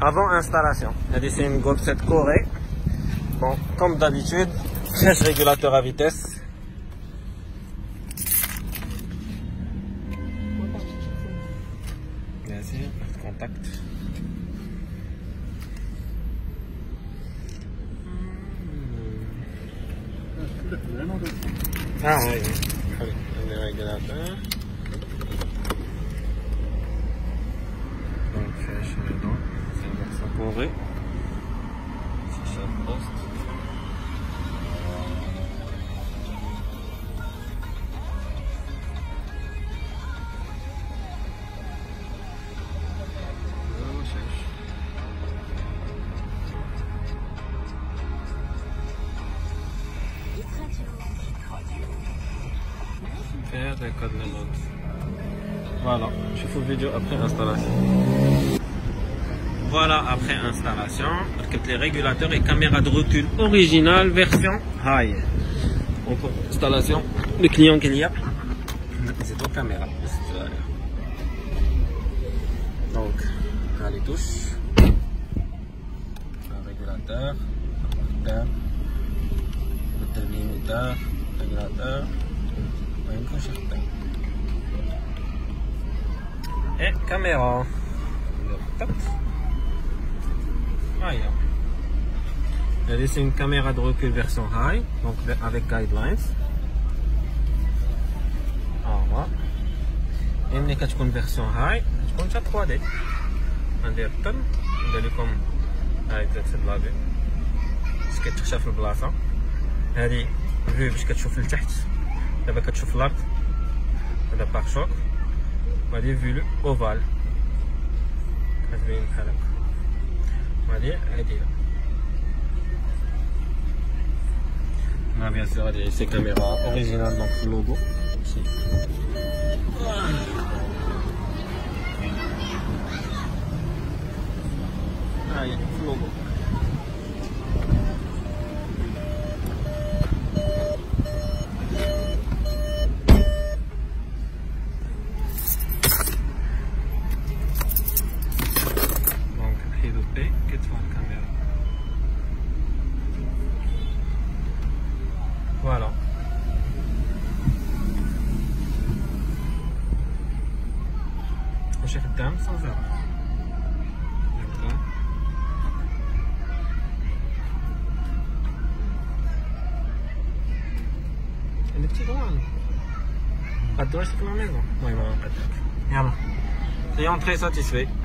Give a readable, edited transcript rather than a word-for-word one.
avant installation. C'est une Golf 7 Corée. Bon, comme d'habitude, pièce régulateur à vitesse. Vas-y, contact. Ah oui, le régulateur. Donc je suis dedans, c'est une version Corée. C'est ça le poste. Voilà, je fais une vidéo après installation. Voilà, après installation, avec les régulateurs et caméras de recul originale version high. Encore installation, le client qu'il y a. C'est ton caméra. Donc, là, les touches. Le régulateur, le limiteur, le régulateur. Et caméra. C'est une caméra de recul version high, donc avec guidelines. Voilà. Et une version high, je compte à 3D. Là-bas, tu vois l'arbre, le pare-choc, on va dire vu le ovale. On va dire, on a bien sûr ces caméras originales, donc le logo. Ici. Ah, il y a le logo. Voilà. Cher dame sans arbre. Et le petit droit. Pas de droit, c'est pour la maison. Oui, voilà, pas de droit. Voilà. Soyons très satisfaits.